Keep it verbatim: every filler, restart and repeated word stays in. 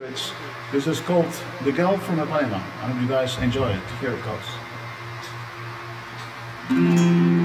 It's, this is called The Gal from Atlanta. I hope you guys enjoy it. Here it goes.